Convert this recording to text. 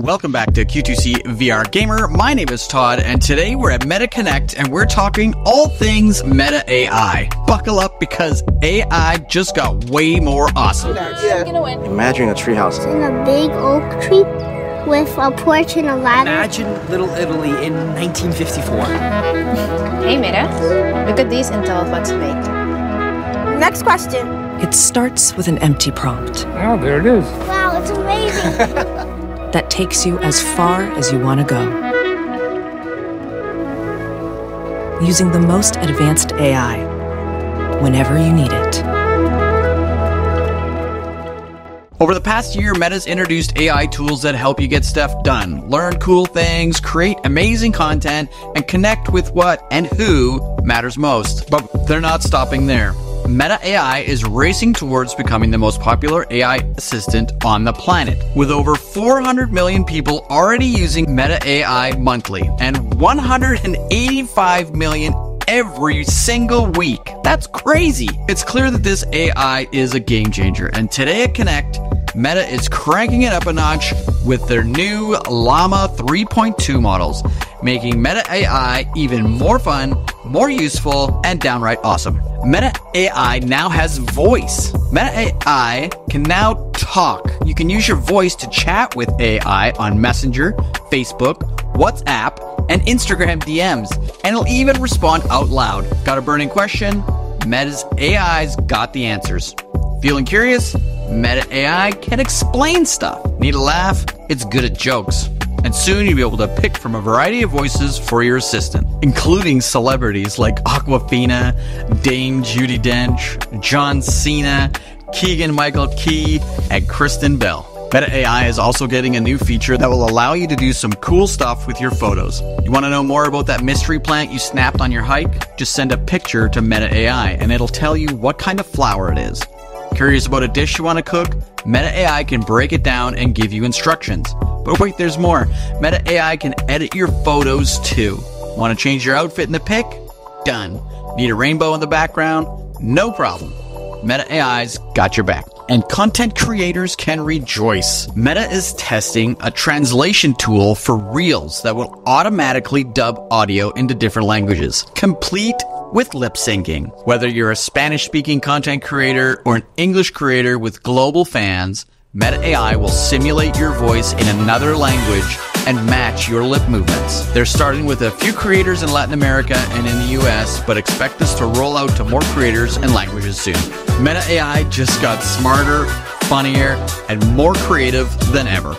Welcome back to Q2C VR Gamer. My name is Todd, and today we're at Meta Connect, and we're talking all things Meta AI. Buckle up, because AI just got way more awesome. Imagine a treehouse in a big oak tree with a porch and a ladder. Imagine Little Italy in 1954. Hey Meta, look at these and tell us what to make. Next question. It starts with an empty prompt. Oh, there it is. Wow, it's amazing. That takes you as far as you want to go, using the most advanced AI whenever you need it. Over the past year, Meta's introduced AI tools that help you get stuff done, learn cool things, create amazing content, and connect with what and who matters most. But they're not stopping there. Meta AI is racing towards becoming the most popular AI assistant on the planet, with over 400 million people already using Meta AI monthly and 185 million every single week. That's crazy. It's clear that this AI is a game changer, and today at Connect, Meta is cranking it up a notch with their new Llama 3.2 models, making Meta AI even more fun, more useful, and downright awesome. Meta AI now has voice. Meta AI can now talk. You can use your voice to chat with AI on Messenger, Facebook, WhatsApp, and Instagram DMs, and it'll even respond out loud. Got a burning question? Meta's AI's got the answers. Feeling curious? Meta AI can explain stuff. Need a laugh? It's good at jokes. And soon you'll be able to pick from a variety of voices for your assistant, including celebrities like Awkwafina, Dame Judi Dench, John Cena, Keegan-Michael Key, and Kristen Bell. Meta AI is also getting a new feature that will allow you to do some cool stuff with your photos. You want to know more about that mystery plant you snapped on your hike? Just send a picture to Meta AI and it'll tell you what kind of flower it is. Curious about a dish you want to cook? Meta AI can break it down and give you instructions. But wait, there's more. Meta AI can edit your photos too. Want to change your outfit in the pic? Done. Need a rainbow in the background? No problem. Meta AI's got your back. And content creators can rejoice. Meta is testing a translation tool for Reels that will automatically dub audio into different languages, complete with lip syncing. Whether you're a Spanish-speaking content creator or an English creator with global fans, Meta AI will simulate your voice in another language and match your lip movements. They're starting with a few creators in Latin America and in the US, but expect this to roll out to more creators and languages soon. Meta AI just got smarter, funnier, and more creative than ever.